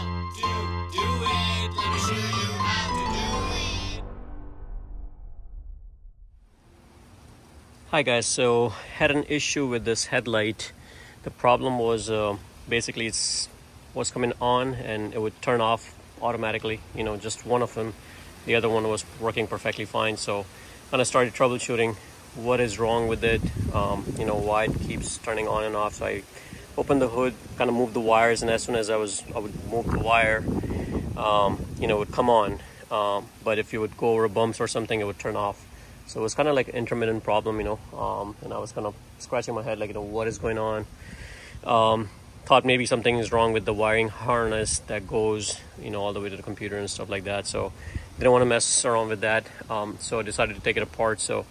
how to do it. Let me show you how to do it. Hi guys, so had an issue with this headlight. The problem was basically it was coming on and it would turn off automatically, you know, just one of them. The other one was working perfectly fine. So when I started troubleshooting what is wrong with it, you know, why it keeps turning on and off. So I opened the hood, kind of moved the wires, and as soon as I would move the wire, you know, it would come on. But if you would go over bumps or something, it would turn off. So it was kind of like an intermittent problem, you know, and I was kind of scratching my head like, you know, what is going on? Thought maybe something is wrong with the wiring harness that goes, you know, all the way to the computer and stuff like that. So didn't want to mess around with that. So I decided to take it apart. So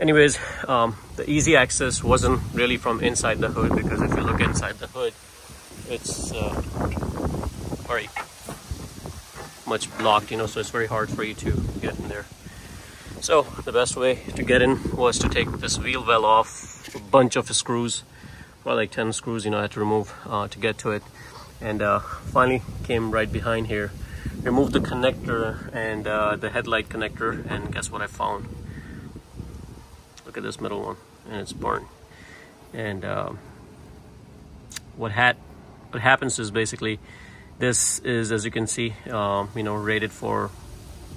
anyways, the easy access wasn't really from inside the hood, because if you look inside the hood, it's very much blocked, you know, so it's very hard for you to get in there. So the best way to get in was to take this wheel well off, a bunch of screws, probably like 10 screws, you know, I had to remove to get to it. And finally came right behind here, removed the connector and the headlight connector, and guess what I found? Look at this middle one, and it's burnt. And what happens is basically this is, as you can see, you know, rated for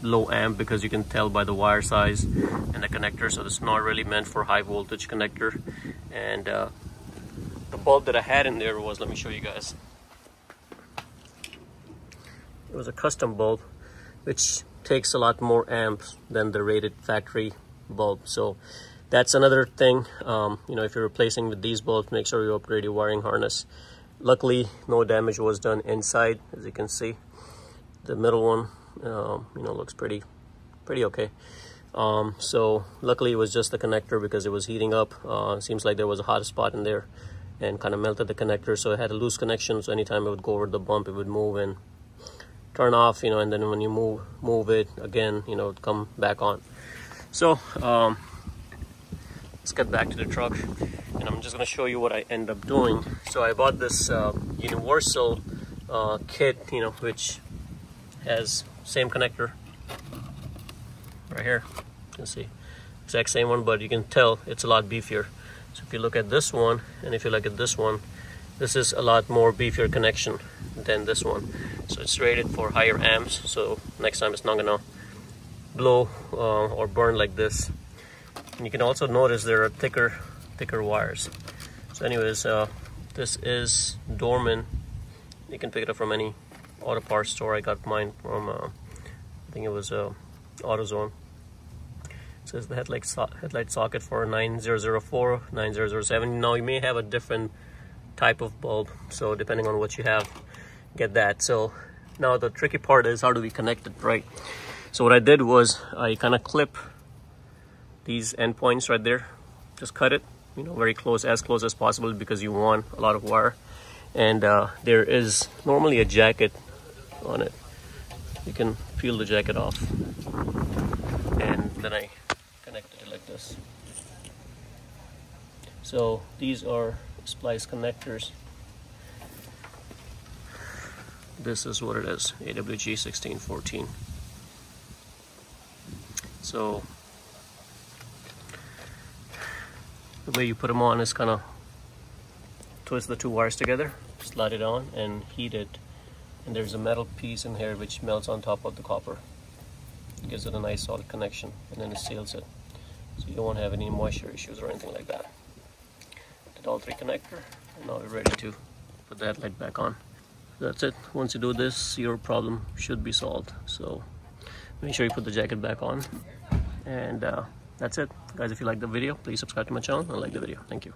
low amp, because you can tell by the wire size and the connector. So it's not really meant for high voltage connector. And the bulb that I had in there was, let me show you guys. It was a custom bulb, which takes a lot more amps than the rated factory bulb. So that's another thing, you know, if you're replacing with these bulbs, make sure you upgrade your wiring harness. Luckily, no damage was done inside. As you can see, the middle one, you know, looks pretty okay. So luckily it was just the connector, because it was heating up. Seems like there was a hot spot in there and kind of melted the connector. So it had a loose connection. So anytime it would go over the bump, it would move and turn off, you know, and then when you move it again, you know, it'd come back on. So let's get back to the truck, and I'm just going to show you what I end up doing. So I bought this universal kit, you know, which has same connector right here. You can see exact same one, but you can tell it's a lot beefier. So if you look at this one, and if you look at this one, this is a lot more beefier connection than this one. So it's rated for higher amps. So next time it's not going to blow or burn like this. And you can also notice there are thicker wires. So anyways, this is Dorman. You can pick it up from any auto parts store. I got mine from I think it was AutoZone. It says the headlight socket for 9004, 9007. Now you may have a different type of bulb, so depending on what you have, get that. So now the tricky part is, how do we connect it, right? So what I did was I kind of clip these endpoints right there, just cut it, you know, very close as possible, because you want a lot of wire. And there is normally a jacket on it. You can peel the jacket off. And then I connected it like this. So these are splice connectors. This is what it is, AWG1614. So the way you put them on is kind of twist the two wires together, slide it on and heat it, and there's a metal piece in here which melts on top of the copper. It gives it a nice solid connection, and then it seals it, so you don't want to have any moisture issues or anything like that. Did all three connector, and now we're ready to put the headlight back on. That's it. Once you do this, your problem should be solved. So make sure you put the jacket back on, and that's it, guys. If you like the video, please subscribe to my channel and like the video. Thank you.